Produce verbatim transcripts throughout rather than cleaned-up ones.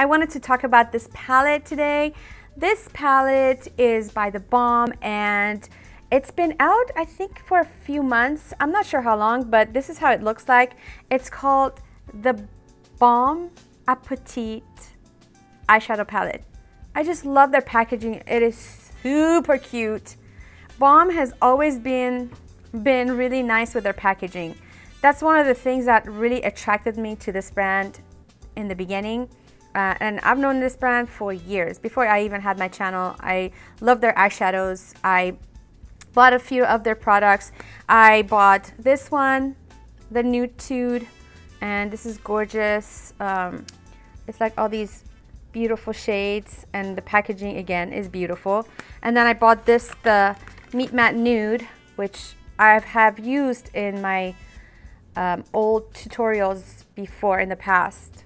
I wanted to talk about this palette today. This palette is by the Balm and it's been out, I think, for a few months. I'm not sure how long, but this is how it looks like. It's called the Balm Appetit Eyeshadow Palette. I just love their packaging. It is super cute. Balm has always been, been really nice with their packaging. That's one of the things that really attracted me to this brand in the beginning. Uh, and I've known this brand for years. Before I even had my channel, I loved their eyeshadows. I bought a few of their products. I bought this one, the Nude-tude, and this is gorgeous. Um, it's like all these beautiful shades, and the packaging again is beautiful. And then I bought this, the Meet Matte Nude, which I have used in my um, old tutorials before in the past.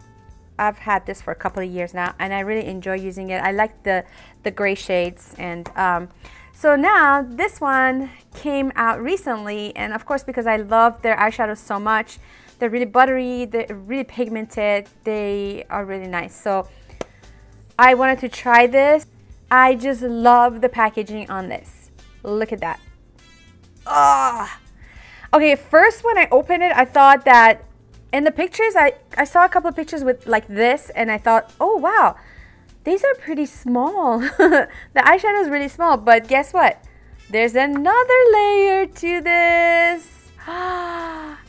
I've had this for a couple of years now, and I really enjoy using it. I like the, the gray shades, and um, so now this one came out recently, and of course, because I love their eyeshadows so much, they're really buttery, they're really pigmented, they are really nice. So I wanted to try this. I just love the packaging on this. Look at that. Ah. Okay, first when I opened it, I thought that in the pictures, I, I saw a couple of pictures with like this, and I thought, oh wow, these are pretty small. The eyeshadow is really small, but guess what? There's another layer to this.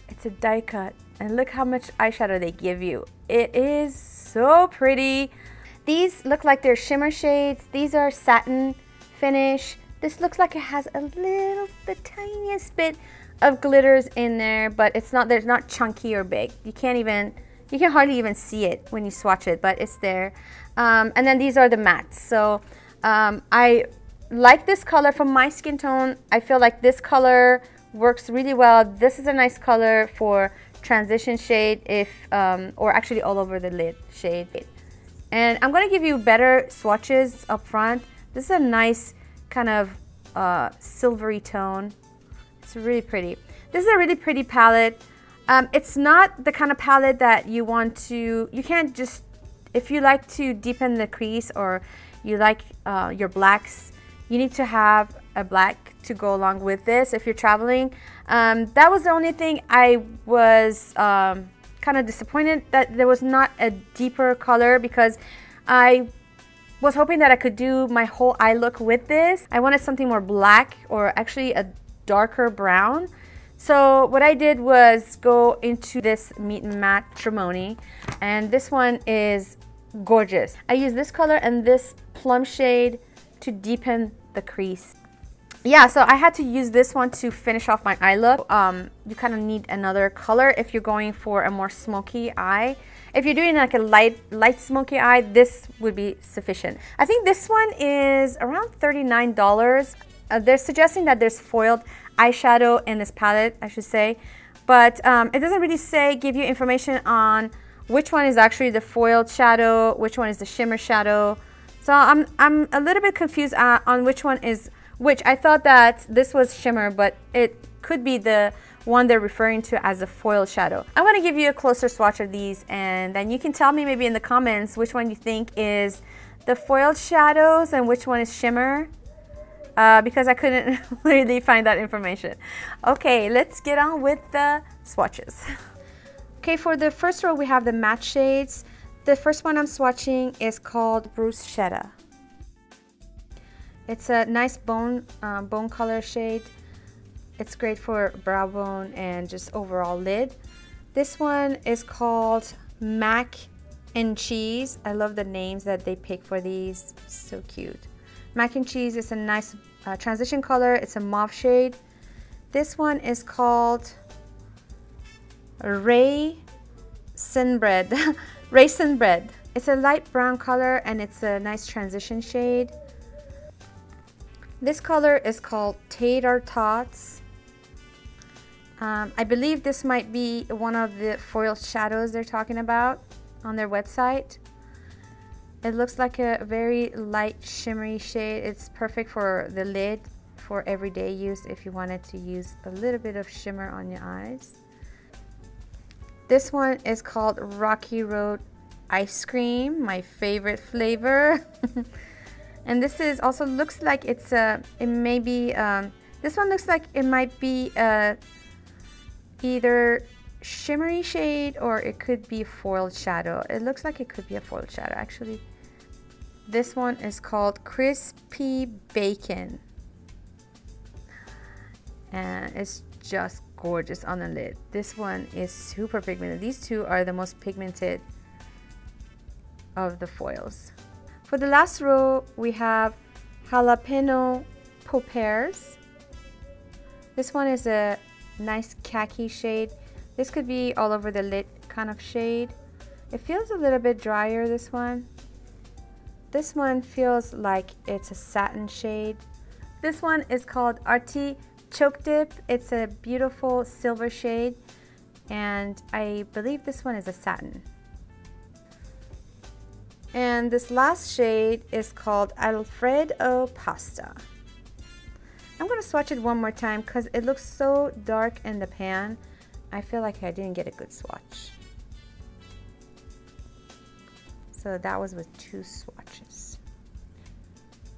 It's a die cut, and look how much eyeshadow they give you. It is so pretty. These look like they're shimmer shades. These are satin finish. This looks like it has a little, the tiniest bit of glitters in there, but it's not, there's not chunky or big. You can't even, you can hardly even see it when you swatch it, but it's there. Um, and then these are the mattes. So um, I like this color for my skin tone. I feel like this color works really well. This is a nice color for transition shade, if, um, or actually all over the lid shade. And I'm gonna give you better swatches up front. This is a nice kind of uh, silvery tone. It's really pretty. This is a really pretty palette. Um, it's not the kind of palette that you want to, you can't just, if you like to deepen the crease or you like uh, your blacks, you need to have a black to go along with this if you're traveling. Um, that was the only thing I was, um, kind of disappointed that there was not a deeper color, because I was hoping that I could do my whole eye look with this. I wanted something more black, or actually a darker brown. So what I did was go into this Meet and Matrimony, and this one is gorgeous. I used this color and this plum shade to deepen the crease. Yeah, so I had to use this one to finish off my eye look. Um, you kind of need another color if you're going for a more smoky eye. If you're doing like a light, light smoky eye, this would be sufficient. I think this one is around thirty-nine dollars. Uh, they're suggesting that there's foiled eyeshadow in this palette, I should say. But um, it doesn't really say, give you information on which one is actually the foiled shadow, which one is the shimmer shadow. So I'm, I'm a little bit confused uh, on which one is which. I thought that this was shimmer, but it could be the one they're referring to as a foil shadow. I'm gonna give you a closer swatch of these, and then you can tell me maybe in the comments which one you think is the foiled shadows and which one is shimmer, uh, because I couldn't really find that information. Okay, let's get on with the swatches. Okay, for the first row, we have the matte shades. The first one I'm swatching is called Bruschetta. It's a nice bone, uh, bone color shade. It's great for brow bone and just overall lid. This one is called Mac and Cheese. I love the names that they pick for these, so cute. Mac and Cheese is a nice uh, transition color. It's a mauve shade. This one is called Raisin Bread. Raisin Bread. It's a light brown color, and it's a nice transition shade. This color is called Tater Tots. Um, I believe this might be one of the foil shadows they're talking about on their website. It looks like a very light shimmery shade. It's perfect for the lid, for everyday use if you wanted to use a little bit of shimmer on your eyes. This one is called Rocky Road ice cream, my favorite flavor. And this is also looks like it's a, it may be, um, this one looks like it might be a, either shimmery shade or it could be foiled shadow. It looks like it could be a foiled shadow actually. This one is called Crispy Bacon. And it's just gorgeous on the lid. This one is super pigmented. These two are the most pigmented of the foils. For the last row, we have Jalapeno Poppers. This one is a nice khaki shade. This could be all over the lid kind of shade. It feels a little bit drier, this one. This one feels like it's a satin shade. This one is called Artie Choke Dip. It's a beautiful silver shade, and I believe this one is a satin. And this last shade is called Alfredo Pasta. I'm gonna swatch it one more time because it looks so dark in the pan. I feel like I didn't get a good swatch. So that was with two swatches.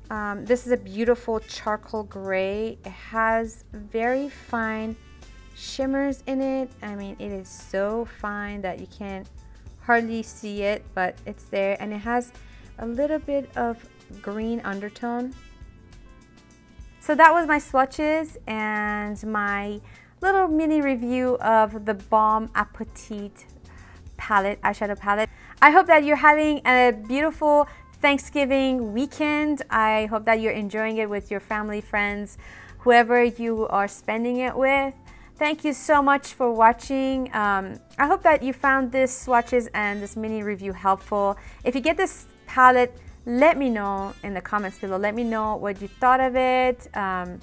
Um, this is a beautiful charcoal gray. It has very fine shimmers in it. I mean, it is so fine that you can't hardly see it, but it's there, and it has a little bit of green undertone. So that was my swatches and my little mini review of the Balm Appetit palette, eyeshadow palette. I hope that you're having a beautiful Thanksgiving weekend. I hope that you're enjoying it with your family, friends, whoever you are spending it with. Thank you so much for watching. Um, I hope that you found these swatches and this mini review helpful. If you get this palette, let me know in the comments below. Let me know what you thought of it. Um,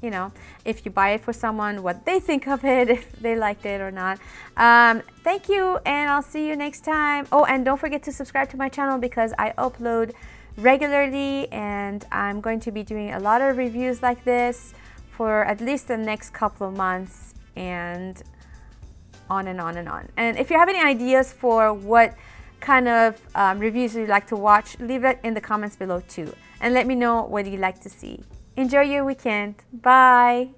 you know, if you buy it for someone, what they think of it, if they liked it or not. Um, thank you, and I'll see you next time. Oh, and don't forget to subscribe to my channel because I upload regularly, and I'm going to be doing a lot of reviews like this for at least the next couple of months, and on and on and on. And if you have any ideas for what kind of um, reviews you'd like to watch, leave it in the comments below too. And let me know what you'd like to see. Enjoy your weekend. Bye.